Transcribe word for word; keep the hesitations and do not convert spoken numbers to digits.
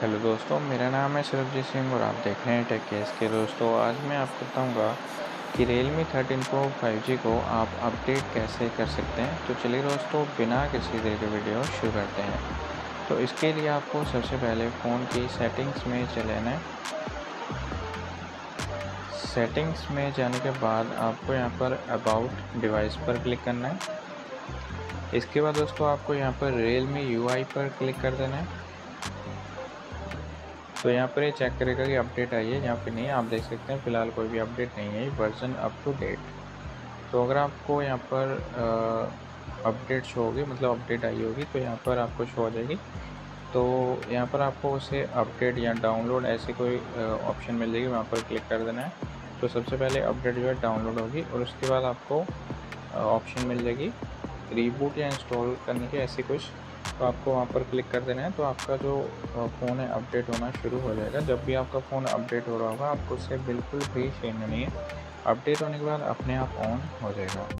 Hello दोस्तों, मेरा नाम है सरबजीत सिंह और आप देख रहे हैं टेकी एस-के। दोस्तों आज मैं आपको बताऊंगा कि Realme thirteen Pro five G को आप अपडेट कैसे कर सकते हैं। तो चलिए दोस्तों, बिना किसी देर के वीडियो शुरू करते हैं। तो इसके लिए आपको सबसे पहले फ़ोन की सेटिंग्स में चले आना है। सेटिंग्स में जाने के बाद आपको यहाँ पर अबाउट डिवाइस पर क्लिक करना है। इसके बाद दोस्तों आपको यहाँ पर Realme यू आई पर क्लिक कर देना है। तो यहाँ पर ये चेक करेगा कि अपडेट आई है, यहाँ पे नहीं। आप देख सकते हैं फ़िलहाल कोई भी अपडेट नहीं है, वर्जन अप टू डेट। तो अगर आपको यहाँ पर अपडेट शो होगी, मतलब अपडेट आई होगी, तो यहाँ पर आपको शो हो जाएगी। तो यहाँ पर आपको उसे अपडेट या डाउनलोड ऐसे कोई ऑप्शन मिल जाएगी, वहाँ पर क्लिक कर देना है। तो सबसे पहले अपडेट जो है डाउनलोड होगी और उसके बाद आपको ऑप्शन मिल जाएगी रीबूट या इंस्टॉल करने के, ऐसे कुछ। तो आपको वहाँ पर क्लिक कर देना है। तो आपका जो फ़ोन है अपडेट होना शुरू हो जाएगा। जब भी आपका फ़ोन अपडेट हो रहा होगा, आपको उससे बिल्कुल भी छेड़ना नहीं है। अपडेट होने के बाद अपने आप ऑन हो जाएगा।